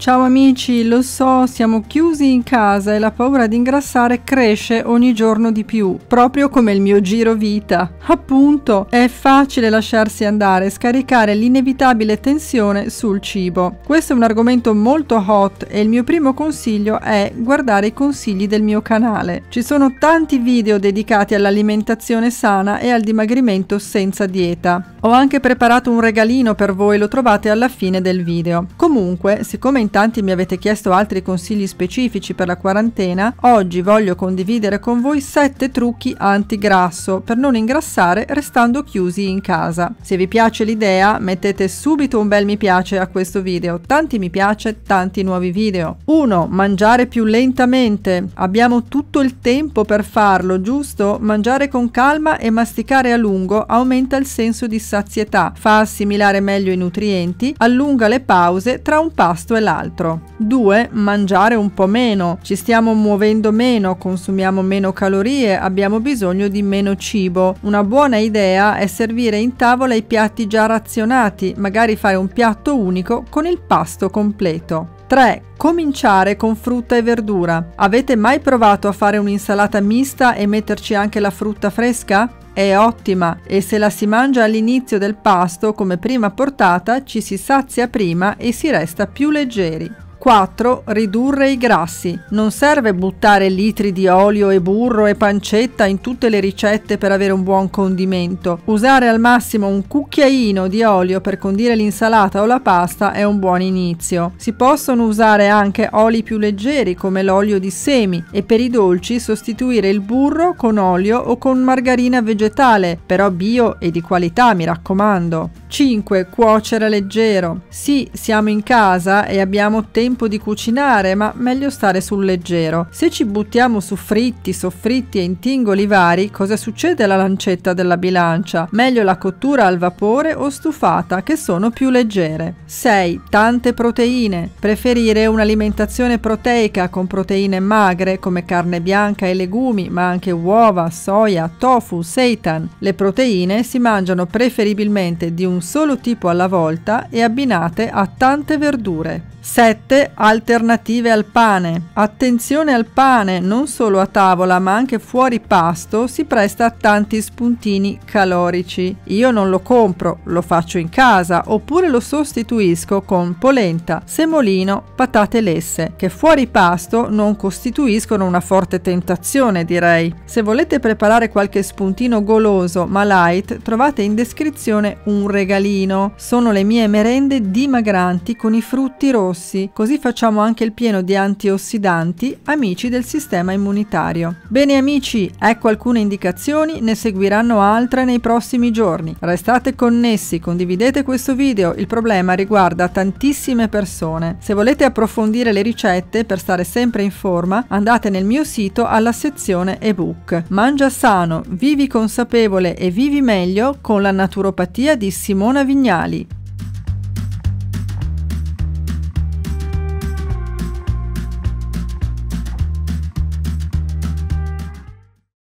Ciao amici, lo so, siamo chiusi in casa e la paura di ingrassare cresce ogni giorno di più, proprio come il mio giro vita. Appunto, è facile lasciarsi andare e scaricare l'inevitabile tensione sul cibo. Questo è un argomento molto hot e il mio primo consiglio è guardare i consigli del mio canale. Ci sono tanti video dedicati all'alimentazione sana e al dimagrimento senza dieta. Ho anche preparato un regalino per voi, lo trovate alla fine del video. Comunque, siccome tanti mi avete chiesto altri consigli specifici per la quarantena, oggi voglio condividere con voi 7 trucchi antigrasso per non ingrassare restando chiusi in casa. Se vi piace l'idea, mettete subito un bel mi piace a questo video, tanti mi piace, tanti nuovi video. 1. Mangiare più lentamente. Abbiamo tutto il tempo per farlo, giusto? Mangiare con calma e masticare a lungo aumenta il senso di sazietà, fa assimilare meglio i nutrienti, allunga le pause tra un pasto e l'altro. 2. Mangiare un po' meno. Ci stiamo muovendo meno, consumiamo meno calorie, abbiamo bisogno di meno cibo. Una buona idea è servire in tavola i piatti già razionati, magari fare un piatto unico con il pasto completo. 3. Cominciare con frutta e verdura. Avete mai provato a fare un'insalata mista e metterci anche la frutta fresca? È ottima, e se la si mangia all'inizio del pasto come prima portata ci si sazia prima e si resta più leggeri. 4. Ridurre i grassi. Non serve buttare litri di olio e burro e pancetta in tutte le ricette per avere un buon condimento. Usare al massimo un cucchiaino di olio per condire l'insalata o la pasta è un buon inizio. Si possono usare anche oli più leggeri come l'olio di semi e per i dolci sostituire il burro con olio o con margarina vegetale, però bio e di qualità, mi raccomando. 5. Cuocere leggero. Sì, siamo in casa e abbiamo tempo di cucinare, ma meglio stare sul leggero. Se ci buttiamo su fritti, soffritti e intingoli vari, cosa succede alla lancetta della bilancia? Meglio la cottura al vapore o stufata, che sono più leggere. 6. Tante proteine. Preferire un'alimentazione proteica con proteine magre come carne bianca e legumi, ma anche uova, soia, tofu, seitan. Le proteine si mangiano preferibilmente di un solo tipo alla volta e abbinate a tante verdure. 7. Alternative al pane. Attenzione al pane, non solo a tavola ma anche fuori pasto si presta a tanti spuntini calorici. Io non lo compro, lo faccio in casa oppure lo sostituisco con polenta, semolino, patate lesse, che fuori pasto non costituiscono una forte tentazione, direi. Se volete preparare qualche spuntino goloso ma light, trovate in descrizione un regalino. Sono le mie merende dimagranti con i frutti rossi. Così facciamo anche il pieno di antiossidanti, amici del sistema immunitario. Bene amici, ecco alcune indicazioni, ne seguiranno altre nei prossimi giorni. Restate connessi, condividete questo video, il problema riguarda tantissime persone. Se volete approfondire le ricette per stare sempre in forma, andate nel mio sito alla sezione ebook. Mangia sano, vivi consapevole e vivi meglio con la naturopatia di Simona Vignali.